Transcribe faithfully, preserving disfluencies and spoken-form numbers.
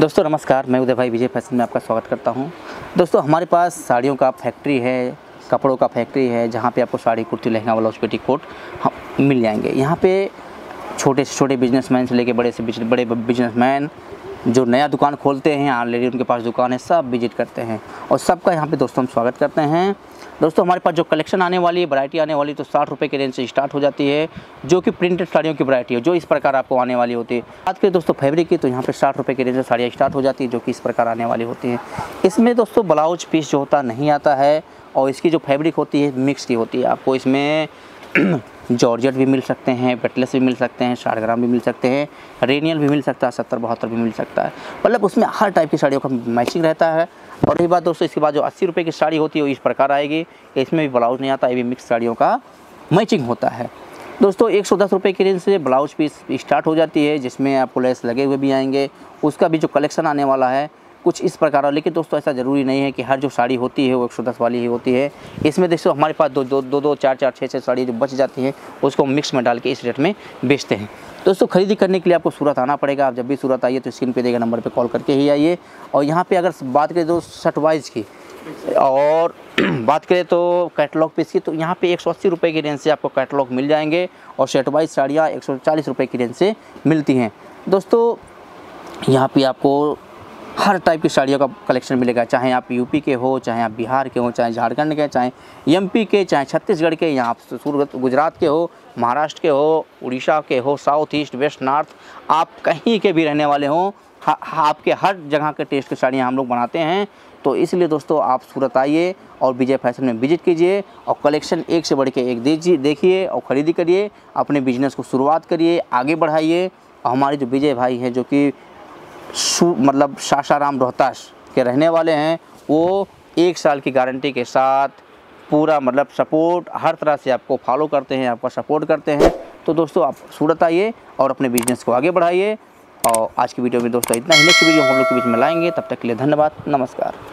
दोस्तों नमस्कार, मैं उदय भाई विजय फैशन में आपका स्वागत करता हूं। दोस्तों हमारे पास साड़ियों का फैक्ट्री है, कपड़ों का फैक्ट्री है, जहां पे आपको साड़ी कुर्ती लहंगा ब्लाउज पेटीकोट मिल जाएंगे। यहां पे छोटे से छोटे बिजनेसमैन से लेके बड़े से बड़े बिजनेसमैन जो नया दुकान खोलते हैं, ऑलरेडी उनके पास दुकान है, सब विजिट करते हैं और सबका यहाँ पर दोस्तों हम स्वागत करते हैं। दोस्तों हमारे पास जो कलेक्शन आने वाली है, वैरायटी आने वाली, तो साठ रुपये के रेंज से स्टार्ट हो जाती है, जो कि प्रिंटेड साड़ियों की वैरायटी है जो इस प्रकार आपको आने वाली होती है। बात करें दोस्तों फैब्रिक की, तो यहाँ पे साठ रुपये के रेंज से साड़ियाँ स्टार्ट हो जाती है जो कि इस प्रकार आने वाली होती हैं। इसमें दोस्तों ब्लाउज पीस जो होता नहीं आता है और इसकी जो फैब्रिक होती है मिक्स की होती है। आपको इसमें जॉर्जेट भी मिल सकते हैं, पेटलेस भी मिल सकते हैं, शारग्राम भी मिल सकते हैं, रेनियल भी मिल सकता है, सत्तर बहत्तर भी मिल सकता है, मतलब उसमें हर टाइप की साड़ियों का मैचिंग रहता है। और यही बात दोस्तों, इसके बाद जो अस्सी रुपये की साड़ी होती है वो इस प्रकार आएगी, इसमें भी ब्लाउज नहीं आता, ये भी मिक्स साड़ियों का मैचिंग होता है। दोस्तों एक सौ दस रुपये की रेंज से ब्लाउज पीस स्टार्ट हो जाती है, जिसमें आपको लेस लगे हुए भी आएंगे। उसका भी जो कलेक्शन आने वाला है कुछ इस प्रकार, लेकिन दोस्तों ऐसा ज़रूरी नहीं है कि हर जो साड़ी होती है वो एक सौ दस वाली ही होती है। इसमें देखो हमारे पास दो दो दो दो चार चार छः छः साड़ी जो बच जाती है उसको मिक्स में डाल के इस रेट में बेचते हैं। दोस्तों खरीदी करने के लिए आपको सूरत आना पड़ेगा। आप जब भी सूरत आइए तो स्क्रीन पे देगा नंबर पे कॉल करके ही आइए। और यहाँ पे अगर बात करें तो शर्ट वाइज की और बात करें तो कैटलॉग पीस की, तो यहाँ पे एक सौ अस्सी रुपये की रेंज से आपको कैटलॉग मिल जाएंगे और शर्ट वाइज साड़ियाँ एक सौ चालीस रुपये की रेंज से मिलती हैं। दोस्तों यहाँ पर आपको हर टाइप की साड़ियों का कलेक्शन मिलेगा, चाहे आप यूपी के हो, चाहे आप बिहार के हो, चाहे झारखंड के, चाहे एमपी के, चाहे छत्तीसगढ़ के, यहाँ आप सूरत गुजरात के हो, महाराष्ट्र के हो, उड़ीसा के हो, साउथ ईस्ट वेस्ट नॉर्थ, आप कहीं के भी रहने वाले हों, आपके हर जगह के टेस्ट की साड़ियाँ हम लोग बनाते हैं। तो इसलिए दोस्तों आप सूरत आइए और विजय फैशन में विजिट कीजिए और कलेक्शन एक से बढ़ के एक दीजिए, देखिए और ख़रीदी करिए, अपने बिजनेस को शुरुआत करिए, आगे बढ़ाइए। और हमारे जो विजय भाई हैं जो कि मतलब साशा राम रोहताश के रहने वाले हैं, वो एक साल की गारंटी के साथ पूरा मतलब सपोर्ट हर तरह से आपको फॉलो करते हैं, आपका सपोर्ट करते हैं। तो दोस्तों आप सूरत आइए और अपने बिजनेस को आगे बढ़ाइए। और आज की वीडियो में दोस्तों इतना ही, नेक्स्ट वीडियो हम लोग के बीच में लाएंगे। तब तक के लिए धन्यवाद, नमस्कार।